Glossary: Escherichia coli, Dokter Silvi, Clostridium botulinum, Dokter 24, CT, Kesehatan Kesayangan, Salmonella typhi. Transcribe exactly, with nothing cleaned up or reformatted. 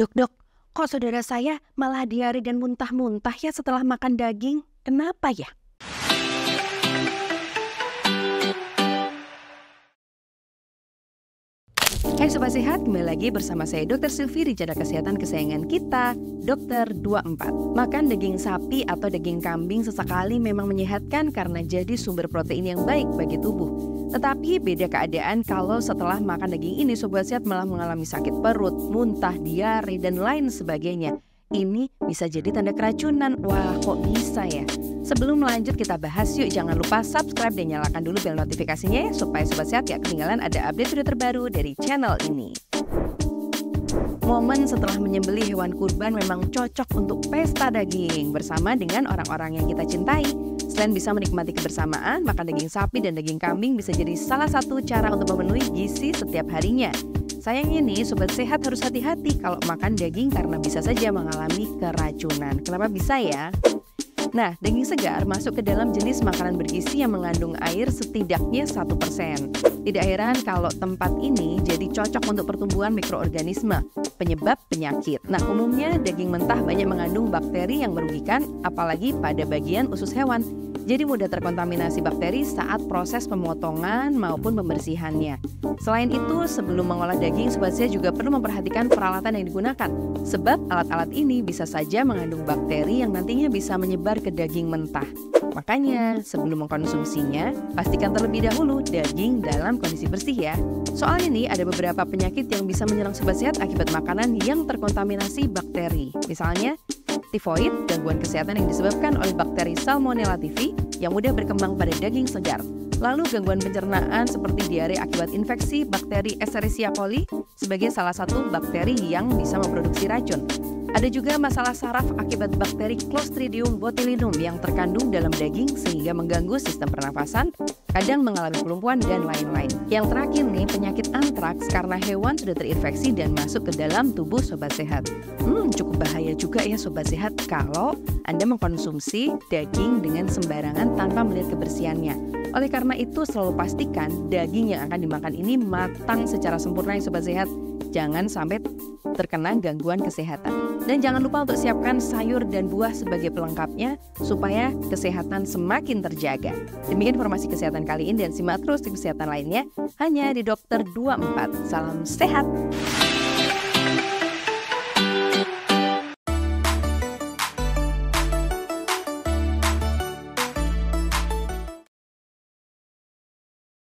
Dok, dok, kok saudara saya malah diare dan muntah-muntah ya setelah makan daging? Kenapa ya? Hai Sobat Sehat, kembali lagi bersama saya Dokter Silvi di channel Kesehatan Kesayangan kita, Dokter dua puluh empat. Makan daging sapi atau daging kambing sesekali memang menyehatkan karena jadi sumber protein yang baik bagi tubuh. Tetapi beda keadaan kalau setelah makan daging ini Sobat Sehat malah mengalami sakit perut, muntah, diare, dan lain sebagainya. Ini bisa jadi tanda keracunan. Wah, kok bisa ya? Sebelum lanjut kita bahas yuk, jangan lupa subscribe dan nyalakan dulu bel notifikasinya ya, supaya Sobat Sehat gak ketinggalan ada update video terbaru dari channel ini. Momen setelah menyembelih hewan kurban memang cocok untuk pesta daging bersama dengan orang-orang yang kita cintai. Selain bisa menikmati kebersamaan, makan daging sapi dan daging kambing bisa jadi salah satu cara untuk memenuhi gizi setiap harinya. Sayangnya nih, Sobat Sehat harus hati-hati kalau makan daging karena bisa saja mengalami keracunan. Kenapa bisa ya? Nah, daging segar masuk ke dalam jenis makanan bergizi yang mengandung air setidaknya satu persen. Tidak heran kalau tempat ini jadi cocok untuk pertumbuhan mikroorganisme, penyebab penyakit. Nah, umumnya daging mentah banyak mengandung bakteri yang merugikan, apalagi pada bagian usus hewan. Jadi mudah terkontaminasi bakteri saat proses pemotongan maupun pembersihannya. Selain itu, sebelum mengolah daging, Sobat Sehat juga perlu memperhatikan peralatan yang digunakan. Sebab alat-alat ini bisa saja mengandung bakteri yang nantinya bisa menyebar ke daging mentah. Makanya, sebelum mengkonsumsinya, pastikan terlebih dahulu daging dalam kondisi bersih ya. Soalnya nih, ada beberapa penyakit yang bisa menyerang Sobat Sehat akibat makanan yang terkontaminasi bakteri. Misalnya, tifoid, gangguan kesehatan yang disebabkan oleh bakteri Salmonella typhi yang mudah berkembang pada daging segar. Lalu gangguan pencernaan seperti diare akibat infeksi bakteri Escherichia coli sebagai salah satu bakteri yang bisa memproduksi racun. Ada juga masalah saraf akibat bakteri Clostridium botulinum yang terkandung dalam daging sehingga mengganggu sistem pernafasan, kadang mengalami kelumpuhan dan lain-lain. Yang terakhir nih, penyakit antraks karena hewan sudah terinfeksi dan masuk ke dalam tubuh Sobat Sehat. Hmm, cukup bahaya juga ya Sobat Sehat kalau Anda mengkonsumsi daging dengan sembarangan tanpa melihat kebersihannya. Oleh karena itu, selalu pastikan daging yang akan dimakan ini matang secara sempurna ya Sobat Sehat. Jangan sampai terkena gangguan kesehatan. Dan jangan lupa untuk siapkan sayur dan buah sebagai pelengkapnya supaya kesehatan semakin terjaga. Demikian informasi kesehatan kali ini dan simak terus tips kesehatan lainnya hanya di Dokter dua puluh empat. Salam sehat!